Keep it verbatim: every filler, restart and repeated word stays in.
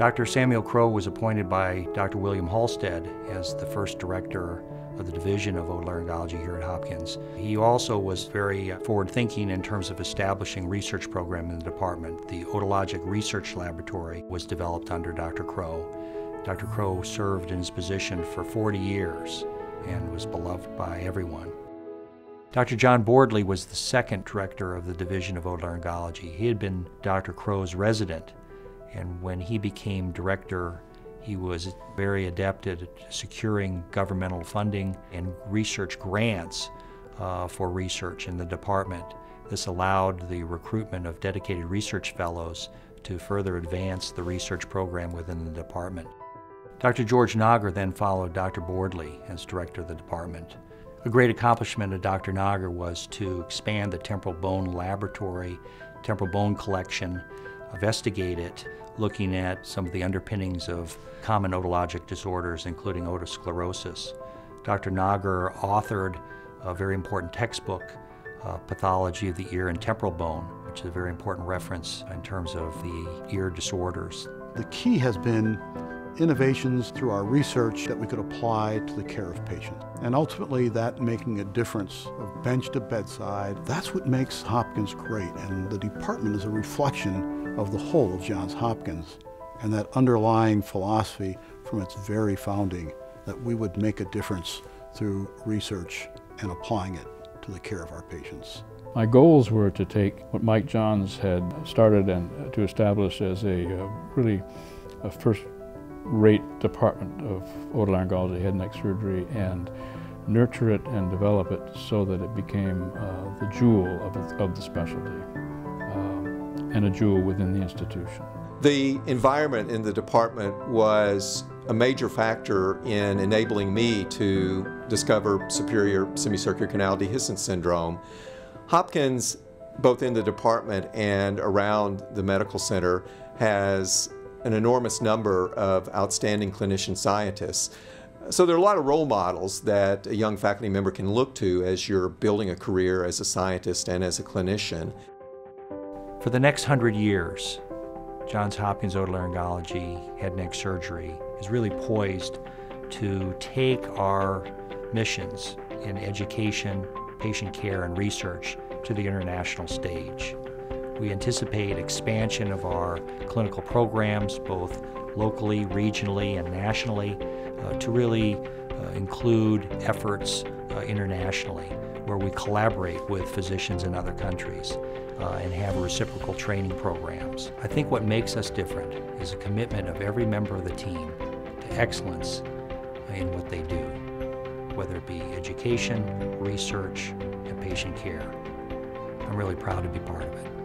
Doctor Samuel Crowe was appointed by Doctor William Halsted as the first director of the Division of Otolaryngology here at Hopkins. He also was very forward-thinking in terms of establishing research program in the department. The Otologic Research Laboratory was developed under Doctor Crowe. Doctor Crowe served in his position for forty years and was beloved by everyone. Doctor John Bordley was the second director of the Division of Otolaryngology. He had been Doctor Crowe's resident, and when he became director, he was very adept at securing governmental funding and research grants uh, for research in the department. This allowed the recruitment of dedicated research fellows to further advance the research program within the department. Doctor George Nagar then followed Doctor Bordley as director of the department. A great accomplishment of Doctor Nagar was to expand the temporal bone laboratory, temporal bone collection, investigate it, looking at some of the underpinnings of common otologic disorders, including otosclerosis. Doctor Nagar authored a very important textbook, uh, Pathology of the Ear and Temporal Bone, which is a very important reference in terms of the ear disorders. The key has been innovations through our research that we could apply to the care of patients. And ultimately, that making a difference of bench to bedside, that's what makes Hopkins great. And the department is a reflection of the whole of Johns Hopkins and that underlying philosophy from its very founding that we would make a difference through research and applying it to the care of our patients. My goals were to take what Mike Johns had started and to establish as a uh, really a first rate department of otolaryngology, head and neck surgery, and nurture it and develop it so that it became uh, the jewel of, of the specialty um, and a jewel within the institution. The environment in the department was a major factor in enabling me to discover superior semicircular canal dehiscence syndrome. Hopkins, both in the department and around the medical center, has an enormous number of outstanding clinician scientists. So there are a lot of role models that a young faculty member can look to as you're building a career as a scientist and as a clinician. For the next hundred years, Johns Hopkins Otolaryngology Head and Neck Surgery is really poised to take our missions in education, patient care, and research to the international stage. We anticipate expansion of our clinical programs, both locally, regionally, and nationally, uh, to really uh, include efforts uh, internationally, where we collaborate with physicians in other countries uh, and have reciprocal training programs. I think what makes us different is a commitment of every member of the team to excellence in what they do, whether it be education, research, and patient care. I'm really proud to be part of it.